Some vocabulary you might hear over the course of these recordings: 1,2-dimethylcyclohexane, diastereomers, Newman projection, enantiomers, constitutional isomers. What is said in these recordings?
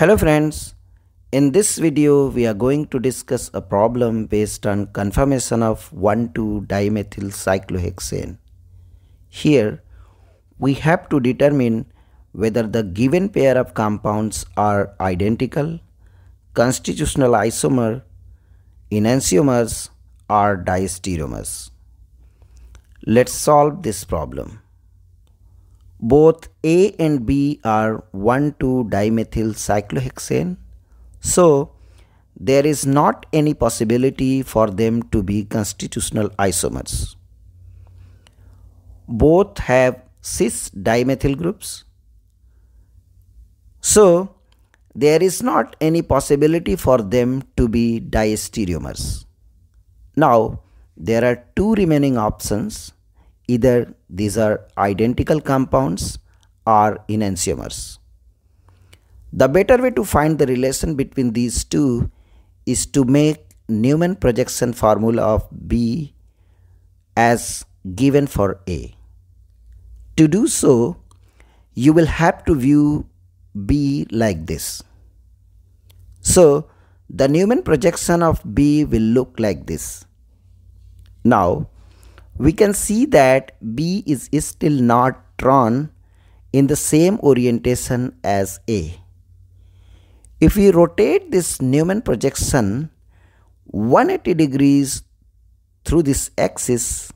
Hello friends, in this video we are going to discuss a problem based on conformation of 1,2-dimethylcyclohexane. Here we have to determine whether the given pair of compounds are identical, constitutional isomer, enantiomers or diastereomers. Let's solve this problem. Both A and B are 1,2-dimethylcyclohexane, so there is not any possibility for them to be constitutional isomers. Both have cis-dimethyl groups, so there is not any possibility for them to be diastereomers. Now, there are two remaining options. Either these are identical compounds or enantiomers. The better way to find the relation between these two is to make Newman projection formula of B as given for A. To do so, you will have to view B like this. So, the Newman projection of B will look like this. Now, we can see that B is still not drawn in the same orientation as A. If we rotate this Newman projection 180 degrees through this axis,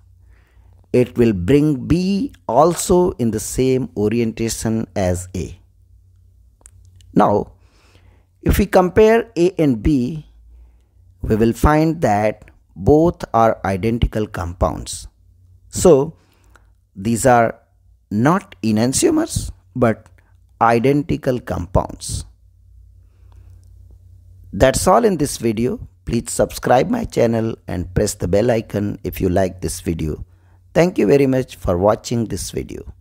it will bring B also in the same orientation as A. Now, if we compare A and B, we will find that both are identical compounds. So, these are not enantiomers but identical compounds. That's all in this video. Please subscribe my channel and press the bell icon if you like this video. Thank you very much for watching this video.